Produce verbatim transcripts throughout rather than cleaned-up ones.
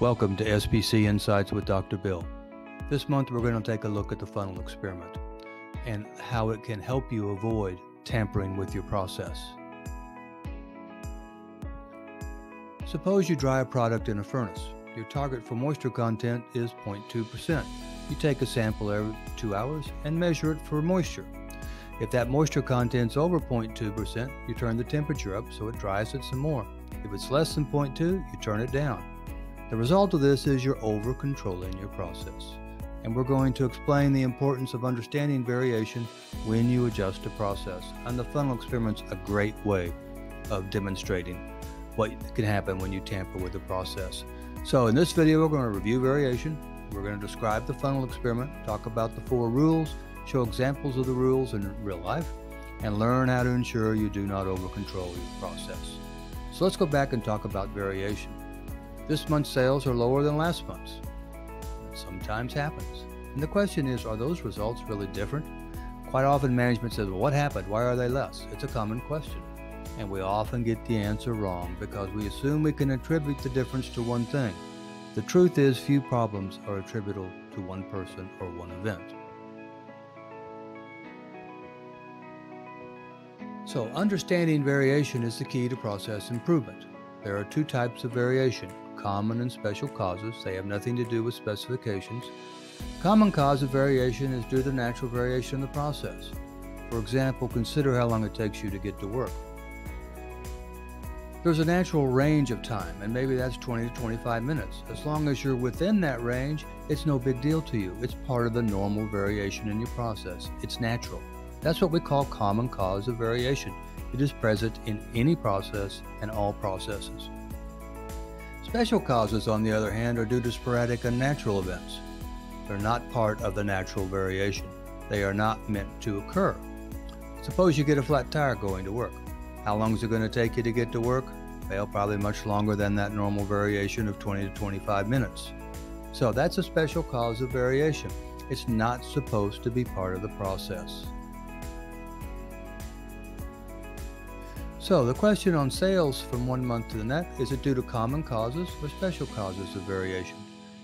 Welcome to S P C Insights with Doctor Bill. This month we're going to take a look at the funnel experiment and how it can help you avoid tampering with your process. Suppose you dry a product in a furnace. Your target for moisture content is zero point two percent. You take a sample every two hours and measure it for moisture. If that moisture content's over zero point two percent, you turn the temperature up so it dries it some more. If it's less than zero point two, you turn it down. The result of this is you're over-controlling your process. And we're going to explain the importance of understanding variation when you adjust a process. And the funnel experiment's a great way of demonstrating what can happen when you tamper with the process. So in this video, we're going to review variation. We're going to describe the funnel experiment, talk about the four rules, show examples of the rules in real life, and learn how to ensure you do not over-control your process. So let's go back and talk about variation. This month's sales are lower than last month's. That sometimes happens. And the question is, are those results really different? Quite often management says, well, what happened? Why are they less? It's a common question. And we often get the answer wrong because we assume we can attribute the difference to one thing. The truth is, few problems are attributable to one person or one event. So understanding variation is the key to process improvement. There are two types of variation, common and special causes. They have nothing to do with specifications. Common cause of variation is due to natural variation in the process. For example, consider how long it takes you to get to work. There's a natural range of time, and maybe that's twenty to twenty-five minutes. As long as you're within that range, it's no big deal to you. It's part of the normal variation in your process. It's natural. That's what we call common cause of variation. It is present in any process and all processes. Special causes, on the other hand, are due to sporadic and natural events. They're not part of the natural variation. They are not meant to occur. Suppose you get a flat tire going to work. How long is it going to take you to get to work? Well, probably much longer than that normal variation of twenty to twenty-five minutes. So that's a special cause of variation. It's not supposed to be part of the process. So the question on sales from one month to the next, is it due to common causes or special causes of variation?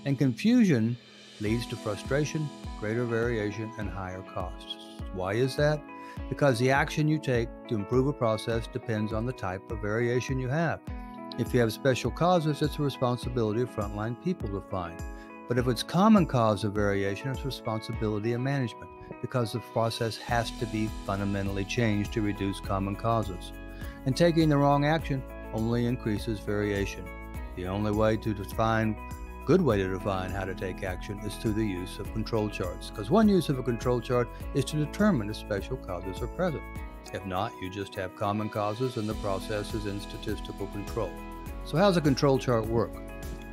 And confusion leads to frustration, greater variation, and higher costs. Why is that? Because the action you take to improve a process depends on the type of variation you have. If you have special causes, it's the responsibility of frontline people to find. But if it's common cause of variation, it's responsibility of management, because the process has to be fundamentally changed to reduce common causes. And taking the wrong action only increases variation. The only way to define, good way to define how to take action is through the use of control charts, because one use of a control chart is to determine if special causes are present. If not, you just have common causes and the process is in statistical control. So how's a control chart work?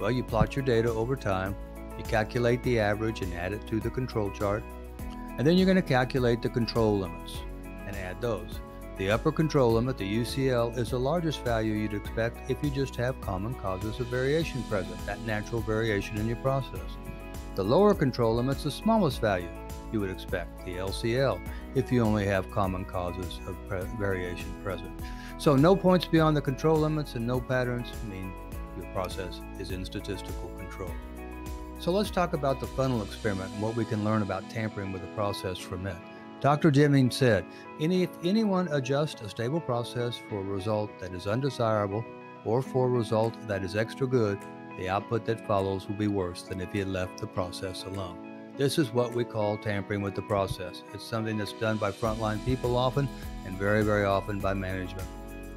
Well, you plot your data over time, you calculate the average and add it to the control chart, and then you're going to calculate the control limits and add those. The upper control limit, the U C L, is the largest value you'd expect if you just have common causes of variation present, that natural variation in your process. The lower control limit's the smallest value you would expect, the L C L, if you only have common causes of pre variation present. So no points beyond the control limits and no patterns mean your process is in statistical control. So let's talk about the funnel experiment and what we can learn about tampering with the process from it. Doctor Deming said, Any, if anyone adjusts a stable process for a result that is undesirable or for a result that is extra good, the output that follows will be worse than if he had left the process alone. This is what we call tampering with the process. It's something that's done by frontline people often and very, very often by management.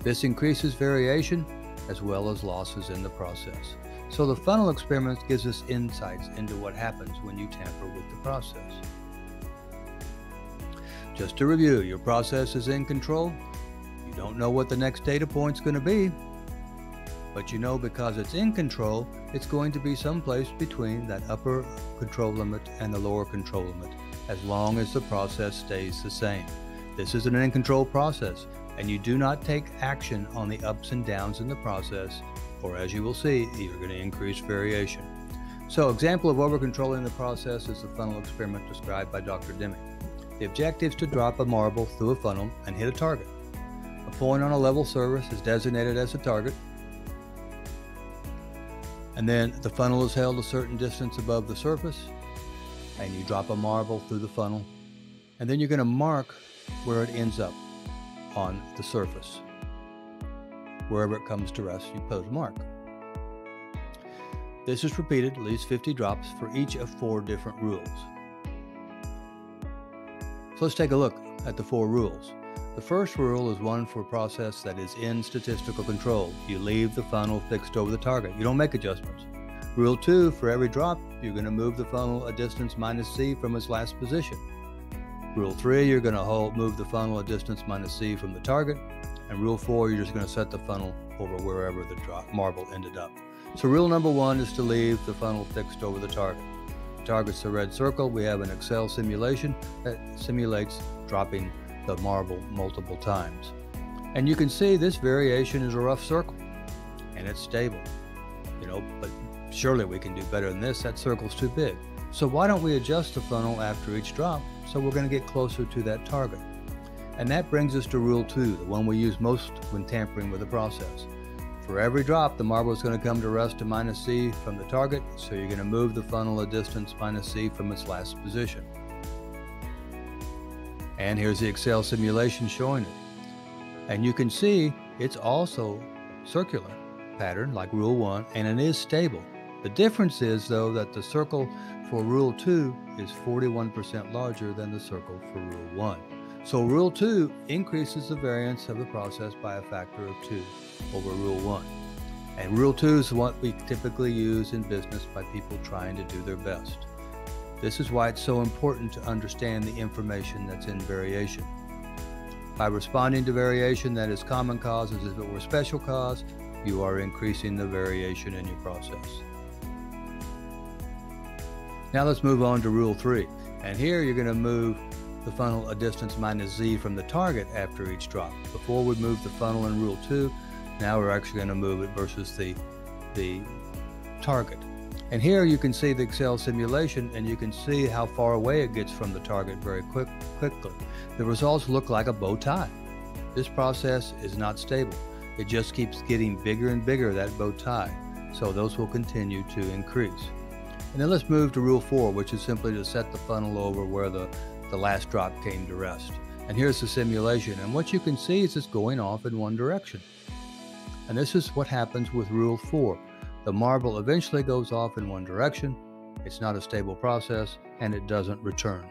This increases variation as well as losses in the process. So the funnel experiment gives us insights into what happens when you tamper with the process. Just to review, your process is in control. You don't know what the next data point's going to be, but you know because it's in control, it's going to be someplace between that upper control limit and the lower control limit, as long as the process stays the same. This is an in-control process, and you do not take action on the ups and downs in the process, or as you will see, you're going to increase variation. So example of over-controlling the process is the funnel experiment described by Doctor Deming. The objective is to drop a marble through a funnel and hit a target. A point on a level surface is designated as a target. And then the funnel is held a certain distance above the surface, and you drop a marble through the funnel. And then you're going to mark where it ends up on the surface. Wherever it comes to rest, you put a mark. This is repeated at least fifty drops for each of four different rules. So let's take a look at the four rules. The first rule is one for a process that is in statistical control. You leave the funnel fixed over the target. You don't make adjustments. Rule two, for every drop, you're going to move the funnel a distance minus C from its last position. Rule three, you're going to hold, move the funnel a distance minus C from the target. And rule four, you're just going to set the funnel over wherever the drop marble ended up. So rule number one is to leave the funnel fixed over the target. The target's the red circle. We have an Excel simulation that simulates dropping the marble multiple times. And you can see this variation is a rough circle, and it's stable. You know, but surely we can do better than this. That circle's too big. So why don't we adjust the funnel after each drop so we're going to get closer to that target? And that brings us to rule two, the one we use most when tampering with the process. For every drop, the marble is going to come to rest to minus C from the target, so you're going to move the funnel a distance minus C from its last position. And here's the Excel simulation showing it. And you can see it's also circular pattern like rule one, and it is stable. The difference is, though, that the circle for rule two is forty-one percent larger than the circle for rule one. So rule two increases the variance of the process by a factor of two over rule one. And rule two is what we typically use in business by people trying to do their best. This is why it's so important to understand the information that's in variation. By responding to variation that is common cause as if it were special cause, you are increasing the variation in your process. Now let's move on to rule three. And here you're going to move the funnel a distance minus Z from the target after each drop. Before we moved the funnel in rule two, now we're actually going to move it versus the, the target. And here you can see the Excel simulation, and you can see how far away it gets from the target very quick, quickly. The results look like a bow tie. This process is not stable. It just keeps getting bigger and bigger, that bow tie. So those will continue to increase. And then let's move to rule four, which is simply to set the funnel over where the the last drop came to rest. And here's the simulation, and what you can see is it's going off in one direction. And this is what happens with rule four. The marble eventually goes off in one direction. It's not a stable process, and it doesn't return.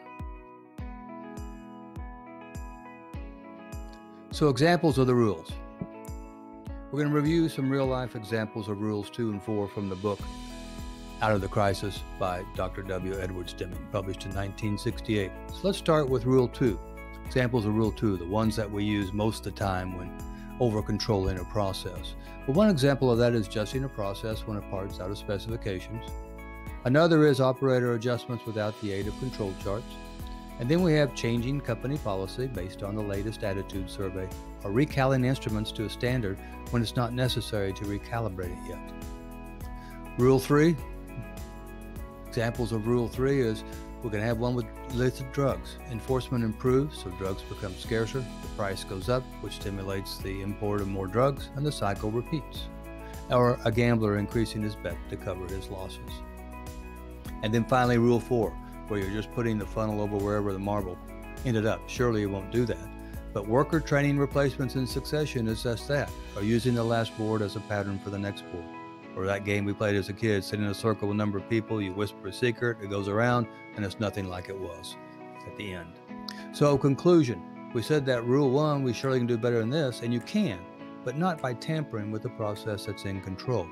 So examples of the rules. We're going to review some real-life examples of rules two and four from the book Out of the Crisis by Doctor W. Edwards Deming, published in nineteen sixty-eight. So let's start with rule two. Examples of rule two, the ones that we use most of the time when over-controlling a process. But one example of that is adjusting a process when a part is out of specifications. Another is operator adjustments without the aid of control charts. And then we have changing company policy based on the latest attitude survey, or recalling instruments to a standard when it's not necessary to recalibrate it yet. Rule three. Examples of rule three is we're going to have one with illicit drugs. Enforcement improves, so drugs become scarcer. The price goes up, which stimulates the import of more drugs, and the cycle repeats. Or a gambler increasing his bet to cover his losses. And then finally, rule four, where you're just putting the funnel over wherever the marble ended up. Surely you won't do that. But worker training replacements in succession is just that, or using the last board as a pattern for the next board. Or that game we played as a kid, sitting in a circle with a number of people, you whisper a secret, it goes around, and it's nothing like it was at the end. So conclusion, we said that rule one, we surely can do better than this, and you can, but not by tampering with the process that's in control.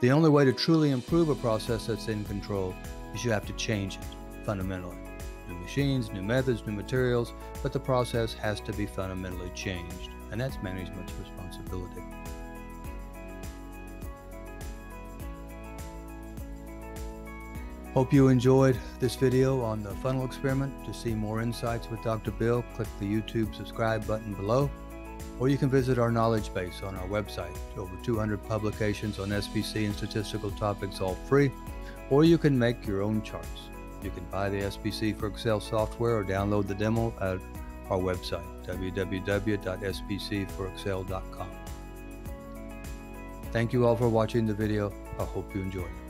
The only way to truly improve a process that's in control is you have to change it fundamentally. New machines, new methods, new materials, but the process has to be fundamentally changed, and that's management's responsibility. Hope you enjoyed this video on the Funnel Experiment. To see more insights with Doctor Bill, click the YouTube subscribe button below, or you can visit our knowledge base on our website. Over two hundred publications on S P C and statistical topics, all free, or you can make your own charts. You can buy the S P C for Excel software or download the demo at our website, w w w dot s p c for excel dot com. Thank you all for watching the video. I hope you enjoyed it.